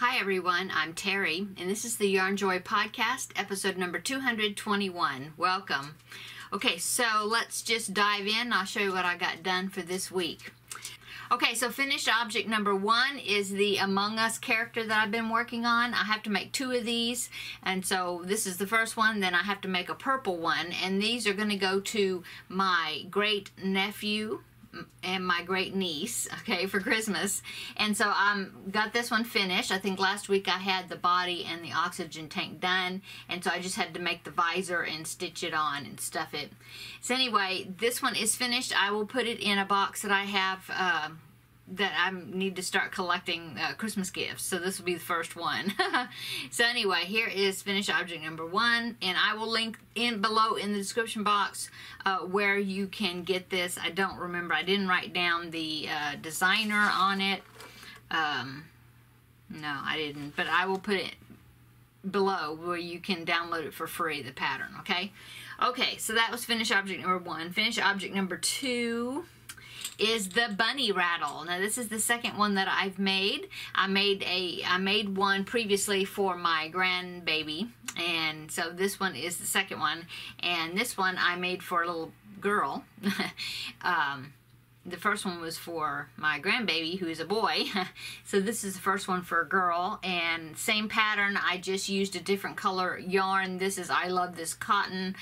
Hi everyone, I'm Terry, and this is the Yarn Joy Podcast, episode number 221. Welcome. Okay, so let's just dive in. I'll show you what I got done for this week. Okay, so finished object number one is the Among Us character that I've been working on. I have to make two of these, and so this is the first one, then I have to make a purple one, and these are going to go to my great-nephew and my great-niece, okay, for Christmas. And so I got this one finished. I think last week I had the body and the oxygen tank done, and so I just had to make the visor and stitch it on and stuff it. So anyway, this one is finished. I will put it in a box that I have that I need to start collecting Christmas gifts. So this will be the first one. So anyway, here is finished object number one, and I will link in below in the description box where you can get this. I don't remember. I didn't write down the designer on it. No, I didn't. But I will put it below where you can download it for free, the pattern, okay? Okay, so that was finished object number one. Finished object number two is the bunny rattle. Now this is the second one that I've made. I made one previously for my grandbaby, and so this one is the second one, and this one I made for a little girl. The first one was for my grandbaby, who is a boy. So this is the first one for a girl, and same pattern. I just used a different color yarn. This is I Love This Cotton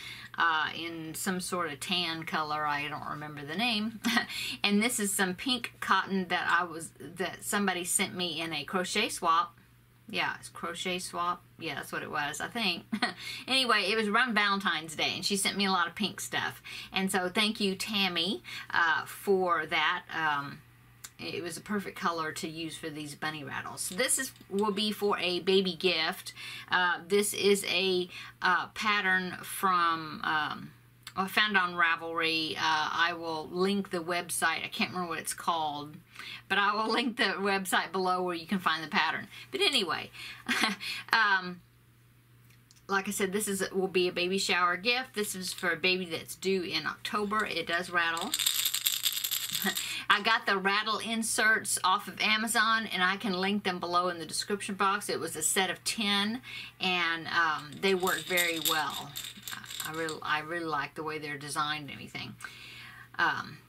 in some sort of tan color. I don't remember the name. And this is some pink cotton that somebody sent me in a crochet swap. Yeah, it's crochet swap. Yeah, that's what it was, I think. Anyway, it was around Valentine's Day, and she sent me a lot of pink stuff. And so thank you, Tammy, for that. It was a perfect color to use for these bunny rattles. So this will be for a baby gift. This is a pattern from... I found on Ravelry. I will link the website. I can't remember what it's called, but I will link the website below where you can find the pattern. But anyway, like I said, this will be a baby shower gift. This is for a baby that's due in October. It does rattle. I got the rattle inserts off of Amazon, and I can link them below in the description box. It was a set of 10, and they work very well. I really like the way they're designed and everything.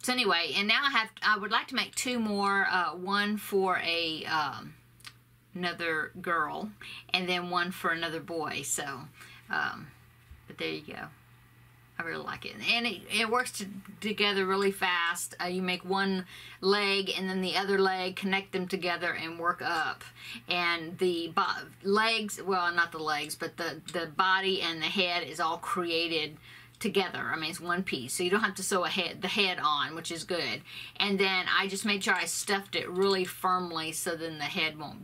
So anyway, and now I would like to make two more, one for a another girl, and then one for another boy. So, but there you go. I really like it, and it works together really fast. You make one leg and then the other leg, connect them together and work up. And the legs, well, not the legs, but the body and the head is all created together. I mean, it's one piece, so you don't have to sew the head on, which is good. And then I just made sure I stuffed it really firmly, so then the head wouldn't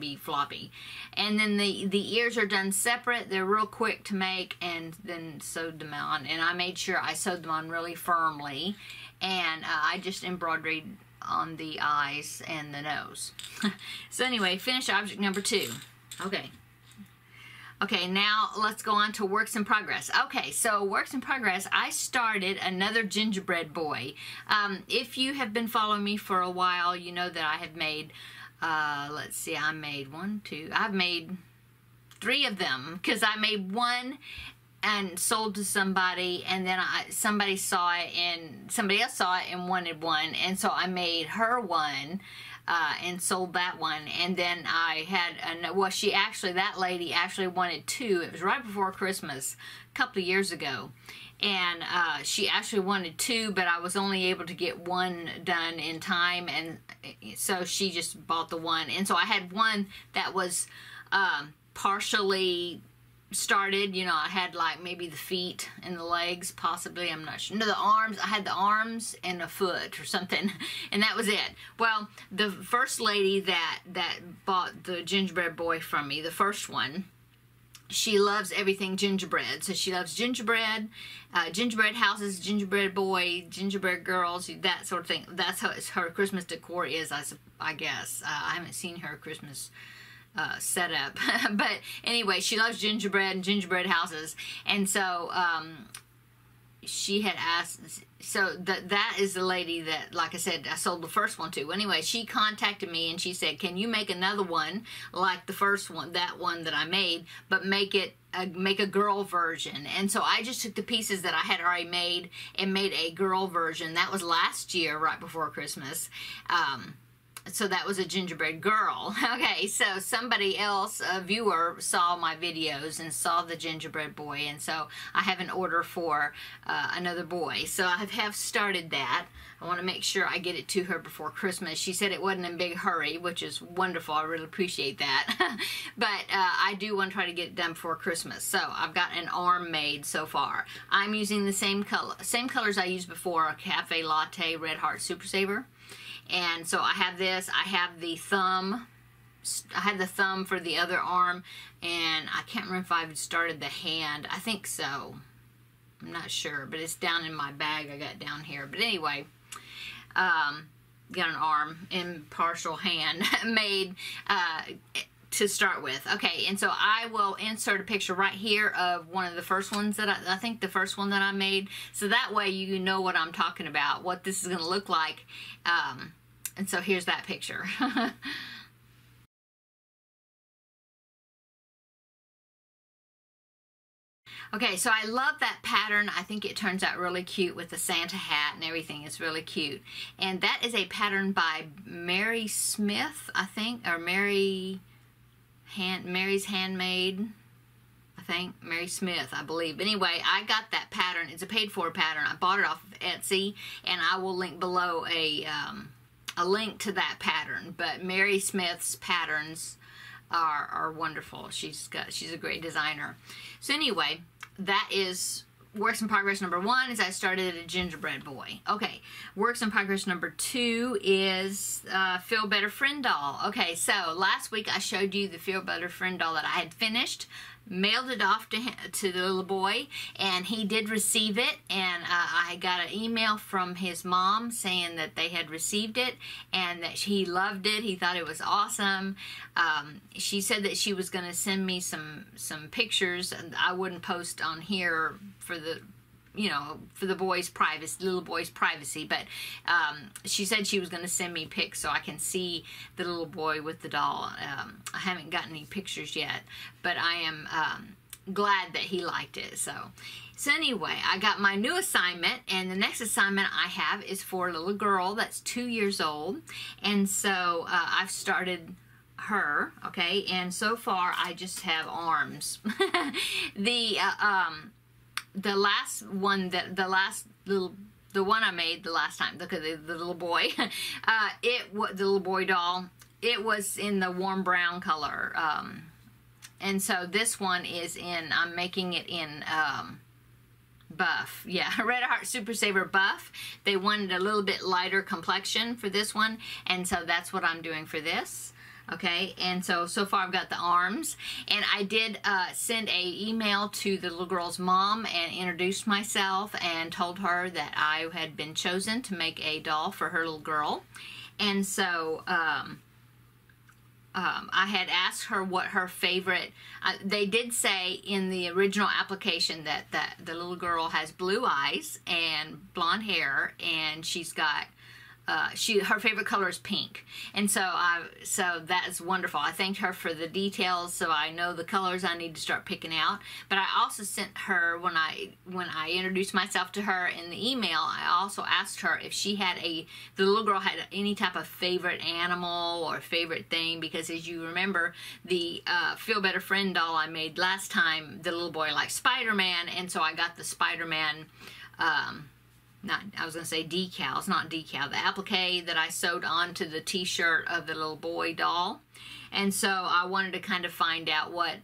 be floppy. And then the ears are done separate. They're real quick to make, and then sewed them on. And I made sure I sewed them on really firmly, and I just embroidered on the eyes and the nose. So anyway, finish object number two. Okay. Okay, now let's go on to works in progress. Okay, so works in progress, I started another gingerbread boy. If you have been following me for a while, you know that I have made, let's see, I made I've made three of them, because I made one and sold to somebody, and then somebody saw it, and somebody else saw it and wanted one, and so I made her one. And sold that one, and then I had that lady actually wanted two. It was right before Christmas a couple of years ago, and she actually wanted two, but I was only able to get one done in time, and so she just bought the one. And so I had one that was partially started. You know, I had like maybe the feet and the legs, possibly, I'm not sure. No, the arms. I had the arms and a foot or something, and that was it. Well, the first lady that bought the gingerbread boy from me, the first one, she loves everything gingerbread. So she loves gingerbread, gingerbread houses, gingerbread boy, gingerbread girls, that sort of thing. That's how her Christmas decor is, I guess. I haven't seen her Christmas set up. But anyway, she loves gingerbread and gingerbread houses. And so she had asked, so that is the lady that, like I said, I sold the first one to. Anyway, she contacted me and she said, can you make another one like the first one, that one that I made, but make it make a girl version? And so I just took the pieces that I had already made and made a girl version. That was last year, right before Christmas. So that was a gingerbread girl. Okay, so somebody else, a viewer, saw my videos and saw the gingerbread boy, and so I have an order for another boy. So I have started that. I want to make sure I get it to her before Christmas. She said it wasn't in a big hurry, which is wonderful. I really appreciate that. But I do want to try to get it done before Christmas. So I've got an arm made so far. I'm using the same colors I used before, a Cafe Latte Red Heart Super Saver. And so I have this, I have the thumb, I had the thumb for the other arm, and I can't remember if I've started the hand. I think so. I'm not sure, but it's down in my bag I got down here. But anyway, got an arm and partial hand made to start with. Okay, and so I will insert a picture right here of one of the first ones that I think the first one that I made, so that way you know what I'm talking about, what this is going to look like. And so here's that picture. Okay, so I love that pattern. I think it turns out really cute with the Santa hat and everything. It's really cute. And that is a pattern by Mary Smith, I think, or Mary's Handmade, I think. Mary Smith, I believe. Anyway, I got that pattern. It's a paid-for pattern. I bought it off of Etsy, and I will link below a link to that pattern. But Mary Smith's patterns are wonderful. She's a great designer. So anyway, that is works in progress number one, is I started a gingerbread boy. Okay, works in progress number two is Feel Better Friend doll. Okay, so last week I showed you the Feel Better Friend doll that I had finished, mailed it off to the little boy, and he did receive it, and I got an email from his mom saying that they had received it and that he loved it. He thought it was awesome. She said that she was going to send me some pictures, and I wouldn't post on here for the for the boy's privacy, little boy's privacy, but she said she was going to send me pics so I can see the little boy with the doll. I haven't gotten any pictures yet, but I am glad that he liked it. So anyway, I got my new assignment, and the next assignment I have is for a little girl that's 2 years old, and so I've started her. Okay, and so far I just have arms. The last one, the one I made the last time, the little boy, the little boy doll, it was in the warm brown color, and so this one is in, I'm making it in, buff. Yeah, Red Heart Super Saver buff. They wanted a little bit lighter complexion for this one, and so that's what I'm doing for this. Okay, and so far I've got the arms, and I did send a email to the little girl's mom and introduced myself and told her that I had been chosen to make a doll for her little girl, and so I had asked her what her favorite, they did say in the original application that the little girl has blue eyes and blonde hair, and she's got her favorite color is pink, and so that is wonderful. I thanked her for the details, so I know the colors I need to start picking out. But I also sent her, when I introduced myself to her in the email, I also asked her if she had the little girl had any type of favorite animal or favorite thing, because as you remember, the Feel Better Friend doll I made last time, the little boy liked Spider-Man, and so I got the Spider-Man. I was going to say decals, not decal, the applique that I sewed onto the t-shirt of the little boy doll. And so I wanted to kind of find out what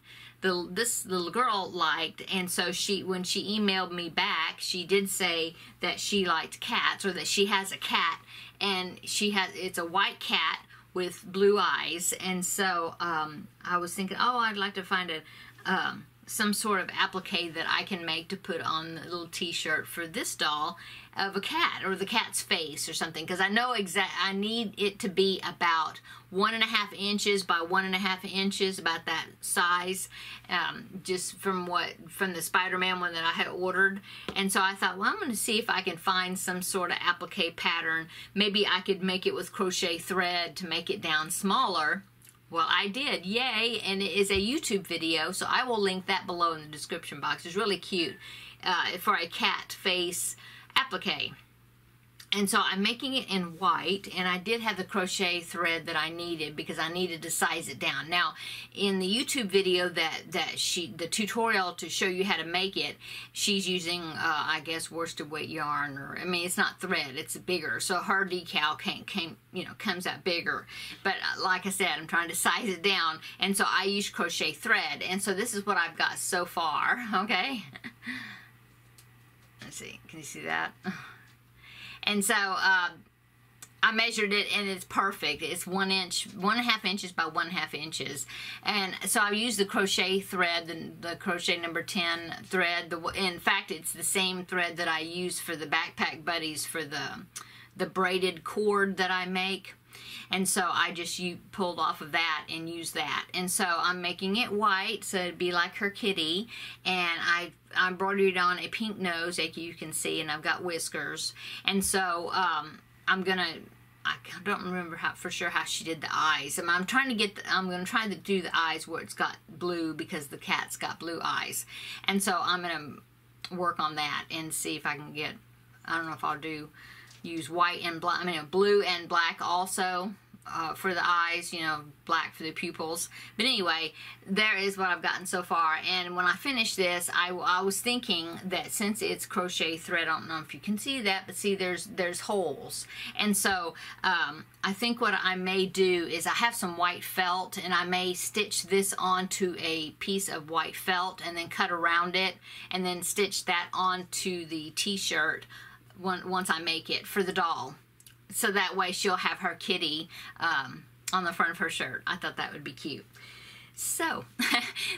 this little girl liked, and so when she emailed me back, she did say that she liked cats, or that she has a cat, and it's a white cat with blue eyes. And so I was thinking, oh, I'd like to find some sort of applique that I can make to put on a little t-shirt for this doll of a cat or the cat's face or something, because I know I need it to be about 1.5 inches by 1.5 inches, about that size, just from the Spider-Man one that I had ordered. And so I thought, well, I'm going to see if I can find some sort of applique pattern. Maybe I could make it with crochet thread to make it down smaller. Well, I did, yay, and it is a YouTube video, so I will link that below in the description box. It's really cute for a cat face applique. And so I'm making it in white, and I did have the crochet thread that I needed because I needed to size it down. Now, in the YouTube video the tutorial to show you how to make it, she's using, I guess, worsted weight yarn, or, I mean, it's not thread, it's bigger. So her decal comes out bigger. But like I said, I'm trying to size it down, and so I use crochet thread. And so this is what I've got so far, okay? Let's see, can you see that? And so I measured it, and it's perfect. It's 1.5 inches by 1.5 inches. And so I used the crochet thread, the crochet number 10 thread. In fact, it's the same thread that I use for the Backpack Buddies for the braided cord that I make. And so I just pulled off of that and used that. And so I'm making it white, so it'd be like her kitty. And I embroidered on a pink nose, like you can see, and I've got whiskers. And so I don't remember for sure how she did the eyes. And I'm trying to get, I'm going to try to do the eyes where it's got blue, because the cat's got blue eyes. And so I'm going to work on that and see if I can get, I don't know if I'll use white and black, I mean blue and black also for the eyes, you know, black for the pupils. But anyway, there is what I've gotten so far. And when I finish this, I was thinking that since it's crochet thread, I don't know if you can see that, but see there's holes. And so I think what I may do is I have some white felt, and I may stitch this onto a piece of white felt and then cut around it and then stitch that onto the t-shirt once I make it for the doll, so that way she'll have her kitty on the front of her shirt. I thought that would be cute. So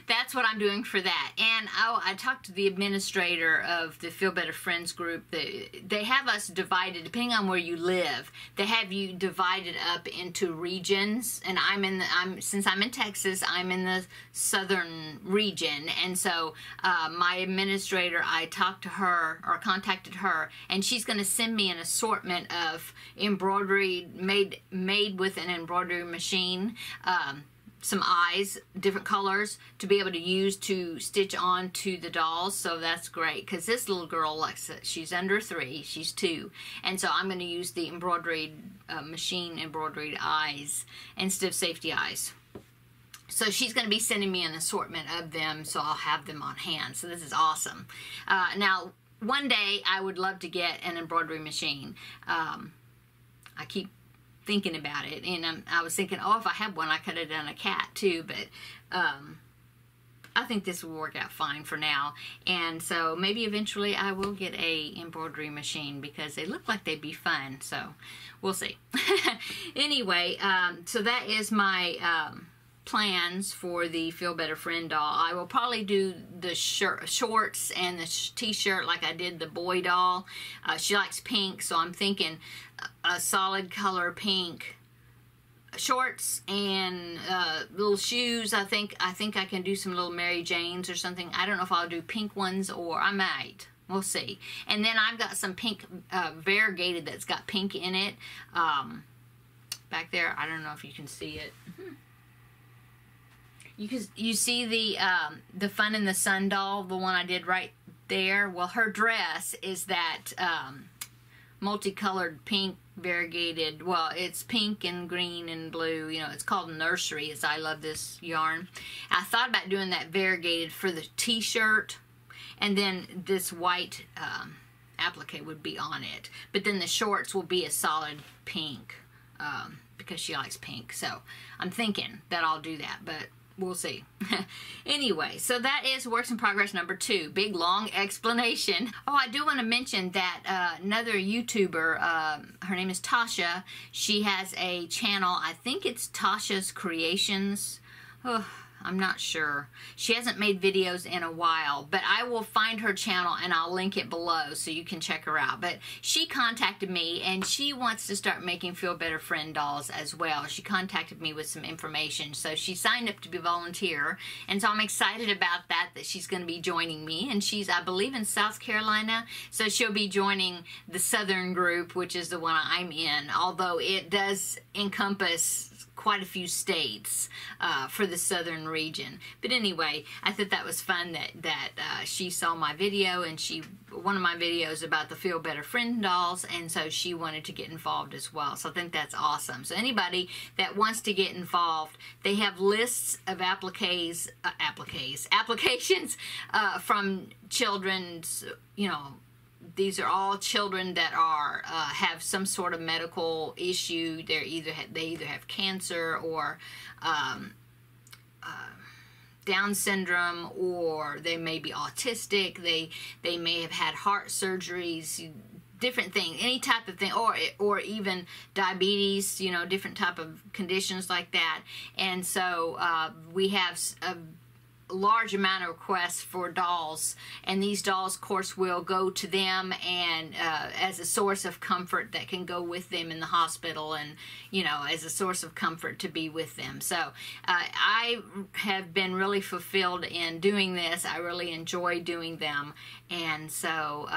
that's what I'm doing for that. And I talked to the administrator of the Feel Better Friends group. They have us divided, depending on where you live, they have you divided up into regions. And since I'm in Texas, I'm in the southern region. And so my administrator, I talked to her, or contacted her, and she's going to send me an assortment of embroidery made with an embroidery machine, some eyes, different colors, to be able to use to stitch on to the dolls. So that's great, because this little girl, like, she's under 3, she's 2, and so I'm going to use the embroidered machine embroidered eyes instead of safety eyes. So she's going to be sending me an assortment of them, so I'll have them on hand. So this is awesome. Now, one day I would love to get an embroidery machine. I keep thinking about it, and I was thinking, oh, if I had one, I could have done a cat too, but I think this will work out fine for now. And so maybe eventually I will get a embroidery machine, because they look like they'd be fun, so we'll see. Anyway, so that is my plans for the Feel Better Friend doll. I will probably do the shorts and the t-shirt like I did the boy doll. She likes pink, so I'm thinking a solid color pink shorts and little shoes. I think I can do some little Mary Janes or something. I don't know if I'll do pink ones, or I might. We'll see. And then I've got some pink variegated that's got pink in it. Back there, I don't know if you can see it. You see the Fun in the Sun doll, the one I did right there? Well, her dress is that multicolored pink variegated, well, it's pink and green and blue, you know, it's called Nursery, as I love this yarn. I thought about doing that variegated for the t-shirt, and then this white applique would be on it. But then the shorts will be a solid pink, because she likes pink. So I'm thinking that I'll do that, but we'll see. Anyway, so that is works in progress number 2. Big, long explanation. Oh, I do want to mention that another YouTuber, her name is Tasha. She has a channel. I think it's Tasha's Creations. Oh, I'm not sure. She hasn't made videos in a while, but I will find her channel and I'll link it below so you can check her out. But she contacted me and she wants to start making Feel Better Friend dolls as well. She contacted me with some information. So she signed up to be a volunteer, and so I'm excited about that, that she's going to be joining me. And she's, I believe, in South Carolina, so she'll be joining the Southern group, which is the one I'm in, although it does encompass quite a few states for the southern region. But anyway, I thought that was fun that she saw my video, and she, one of my videos about the Feel Better Friend dolls, and so she wanted to get involved as well. So I think that's awesome. So anybody that wants to get involved, they have lists of applications from children's, you know, these are all children that are have some sort of medical issue. They're either have cancer or Down syndrome, or they may be autistic. They may have had heart surgeries, different things, any type of thing, or even diabetes. You know, different type of conditions like that. And so we have a large amount of requests for dolls, and these dolls, of course, will go to them and as a source of comfort that can go with them in the hospital, and, you know, as a source of comfort to be with them. So I have been really fulfilled in doing this. I really enjoy doing them. And so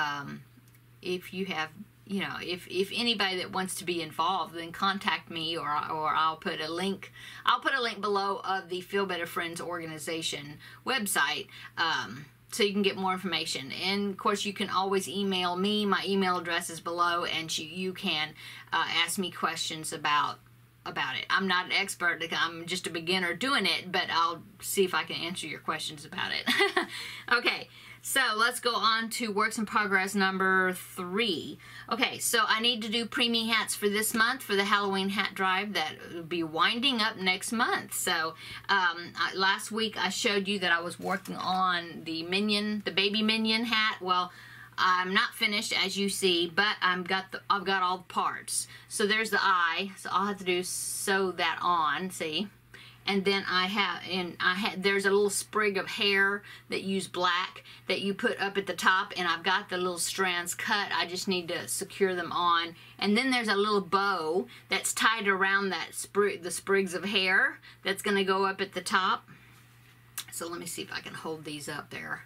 if you have, you know, if anybody that wants to be involved, then contact me, or I'll put a link. I'll put a link below of the Feel Better Friends organization website, so you can get more information. And of course, you can always email me. My email address is below, and you can ask me questions about it. I'm not an expert. I'm just a beginner doing it, but I'll see if I can answer your questions about it. Okay. So let's go on to works in progress number 3. Okay, so I need to do preemie hats for this month for the Halloween hat drive that will be winding up next month. So last week I showed you that I was working on the Minion, the baby Minion hat. Well, I'm not finished, as you see, but I've got all the parts. So there's the eye. So I'll have to sew that on. See. And then there's a little sprig of hair that use black that you put up at the top, and I've got the little strands cut. I just need to secure them on. And then there's a little bow that's tied around that the sprigs of hair that's gonna go up at the top. So let me see if I can hold these up there.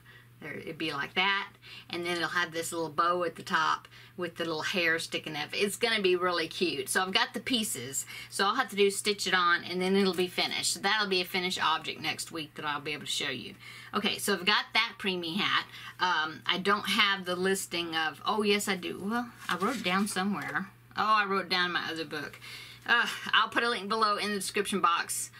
It'd be like that, and then it'll have this little bow at the top with the little hair sticking up. It's gonna be really cute. So I've got the pieces, so I'll have to stitch it on, and then it'll be finished. So that'll be a finished object next week that I'll be able to show you. Okay, so I've got that preemie hat. I don't have the listing of, oh yes I do, well I wrote it down somewhere. Oh, I wrote it down in my other book. I'll put a link below in the description box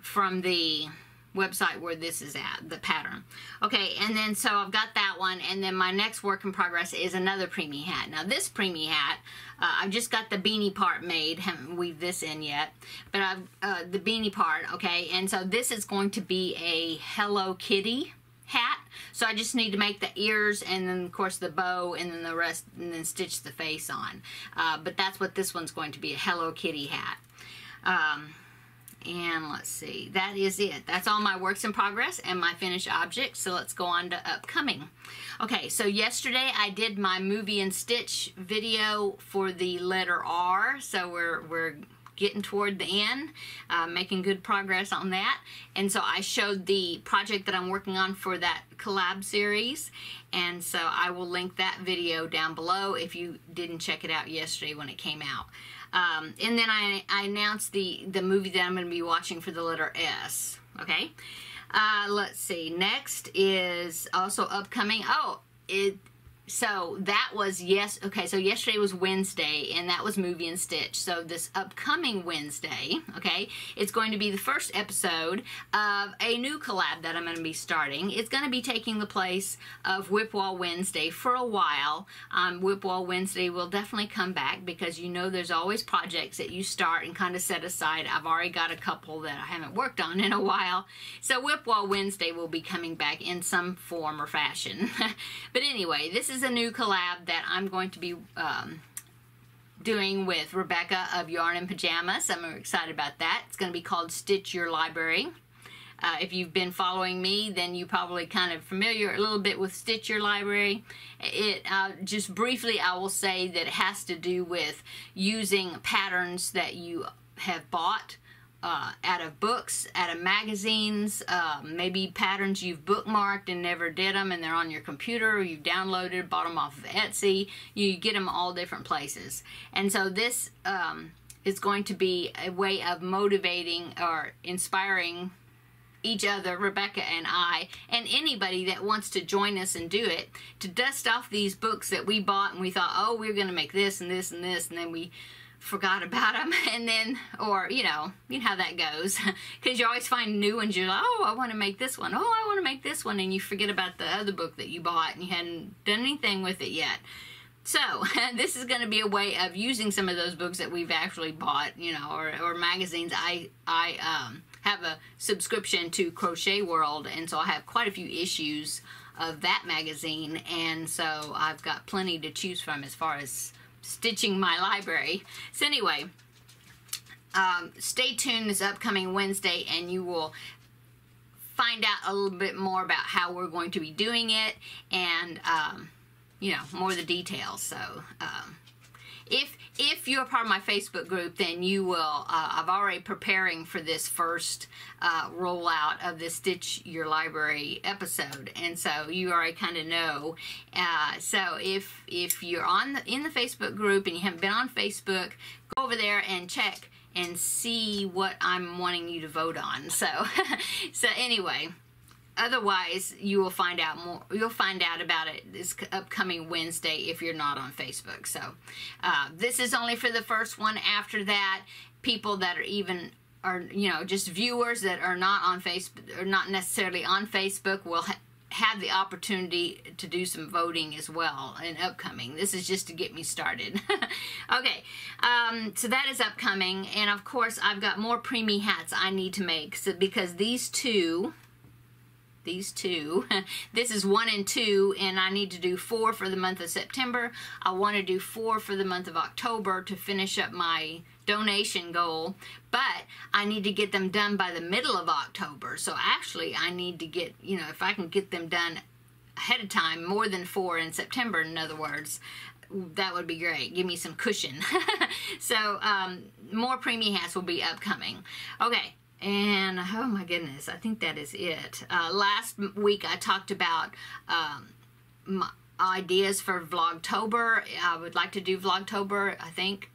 from the website where this is at, the pattern. Okay, and then so I've got that one, and then my next work in progress is another preemie hat. Now this preemie hat, I've just got the beanie part made, haven't weaved this in yet, but I've, the beanie part, okay, and so this is going to be a Hello Kitty hat. So I just need to make the ears, and then of course the bow, and then the rest, and then stitch the face on. But that's what this one's going to be, a Hello Kitty hat. And let's see, that is it. That's all my works in progress and my finished objects. So let's go on to upcoming. Okay, so yesterday I did my Movie and Stitch video for the letter R. So we're getting toward the end, making good progress on that. And so I showed the project that I'm working on for that collab series. And so I will link that video down below if you didn't check it out yesterday when it came out. And then I announced the movie that I'm going to be watching for the letter S. Okay. Let's see. Next is also upcoming. So that was, yes, okay, so yesterday was Wednesday, and that was Movie and Stitch. So this upcoming Wednesday, okay, it's going to be the first episode of a new collab that I'm going to be starting. It's going to be taking the place of Whipwall Wednesday for a while. Whipwall Wednesday will definitely come back, because you know there's always projects that you start and kind of set aside. I've already got a couple that I haven't worked on in a while. So Whipwall Wednesday will be coming back in some form or fashion. But anyway, this is a new collab that I'm going to be doing with Rebecca of Yarn and Pajamas. I'm excited about that. It's going to be called Stitch Your Library. If you've been following me, then you probably kind of familiar a little bit with Stitch Your Library. Just briefly, I will say that it has to do with using patterns that you have bought out of books, out of magazines, maybe patterns you've bookmarked and never did them and they're on your computer, or you've downloaded, bought them off of Etsy. You get them all different places. And so this is going to be a way of motivating or inspiring each other, Rebecca and I, and anybody that wants to join us and do it, to dust off these books that we bought and we thought, oh, we're going to make this and this and this, and then we forgot about them, and then, or, you know how that goes, because you always find new ones. You're like, oh, I want to make this one, oh, I want to make this one, and you forget about the other book that you bought and you hadn't done anything with it yet. So this is going to be a way of using some of those books that we've actually bought, you know, or magazines. I have a subscription to Crochet World, and so I have quite a few issues of that magazine, and so I've got plenty to choose from as far as stitching my library. So anyway, stay tuned this upcoming Wednesday and you will find out a little bit more about how we're going to be doing it, and you know, more of the details. So if you're part of my Facebook group, then you will, I've already preparing for this first rollout of the Stitch Your Library episode, and so you already kind of know. So if you're in the Facebook group and you haven't been on Facebook, go over there and check and see what I'm wanting you to vote on. So so anyway, otherwise you will find out more. You'll find out about it this upcoming Wednesday if you're not on Facebook. So this is only for the first one. After that, people that are just viewers that are not on Facebook, or not necessarily on Facebook, will have the opportunity to do some voting as well in upcoming. This is just to get me started. Okay, so that is upcoming, and of course I've got more preemie hats I need to make, so because these two this is 1 and 2, and I need to do 4 for the month of September. I want to do 4 for the month of October to finish up my donation goal, but I need to get them done by the middle of October. So actually I need to get, you know, if I can get them done ahead of time, more than 4 in September, in other words, that would be great. Give me some cushion. So more preemie hats will be upcoming. Okay. And, oh my goodness, I think that is it. Last week I talked about my ideas for Vlogtober. I would like to do Vlogtober, I think.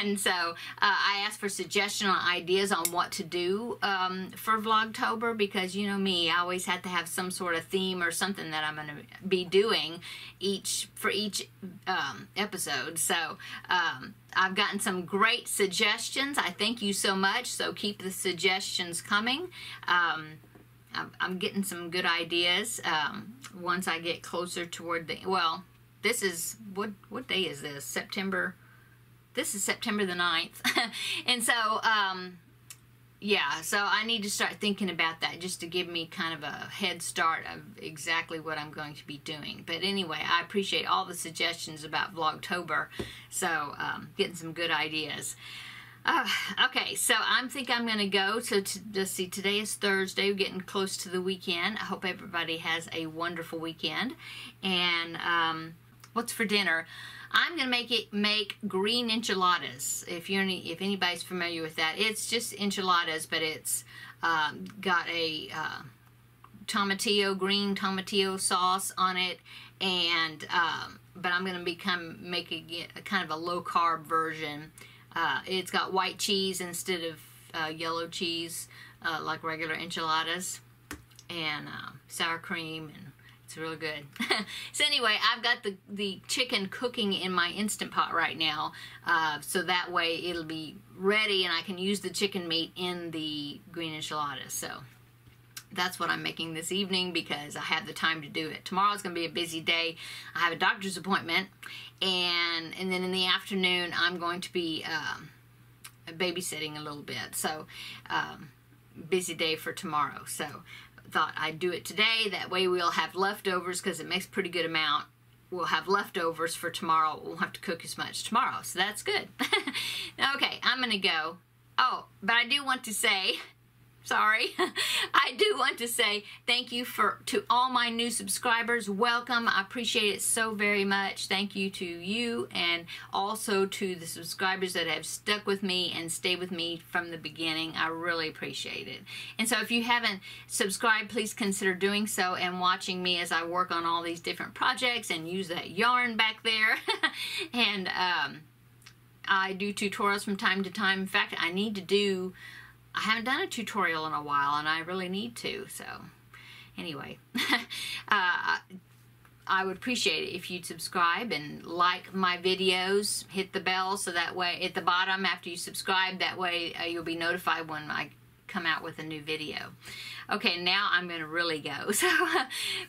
And so I asked for suggestions on ideas on what to do for Vlogtober, because you know me, I always have to have some sort of theme or something that I'm going to be doing for each episode. So I've gotten some great suggestions. I thank you so much. So keep the suggestions coming. I'm getting some good ideas once I get closer toward the, well, this is, what day is this? September. This is September the 9th. And so, yeah, so I need to start thinking about that just to give me kind of a head start of exactly what I'm going to be doing. But anyway, I appreciate all the suggestions about Vlogtober. So, getting some good ideas. Okay, so I think I'm going to go to, let's see, today is Thursday. We're getting close to the weekend. I hope everybody has a wonderful weekend. And what's for dinner? I'm going to make green enchiladas. If anybody's familiar with that, it's just enchiladas, but it's got a green tomatillo sauce on it, and but I'm going to making it a kind of a low carb version. It's got white cheese instead of yellow cheese, like regular enchiladas, and sour cream, and it's really good. So anyway, I've got the chicken cooking in my Instant Pot right now, so that way it'll be ready and I can use the chicken meat in the green enchiladas. So that's what I'm making this evening because I have the time to do it. Tomorrow's going to be a busy day. I have a doctor's appointment, and then in the afternoon I'm going to be babysitting a little bit. So busy day for tomorrow. So thought I'd do it today. That way we'll have leftovers, because it makes a pretty good amount. We'll have leftovers for tomorrow. We'll have to cook as much tomorrow. So that's good. Okay, I'm going to go. Oh, but I do want to say sorry. I do want to say thank you to all my new subscribers. Welcome. I appreciate it so very much. Thank you to you, and also to the subscribers that have stuck with me and stayed with me from the beginning. I really appreciate it. And so if you haven't subscribed, please consider doing so and watching me as I work on all these different projects and use that yarn back there. And I do tutorials from time to time. In fact, I haven't done a tutorial in a while, and I really need to. So anyway, I would appreciate it if you'd subscribe and like my videos, hit the bell, so that way at the bottom after you subscribe, that way you'll be notified when I come out with a new video. Okay, now I'm going to really go. So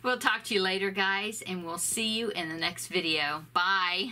we'll talk to you later, guys, and we'll see you in the next video. Bye.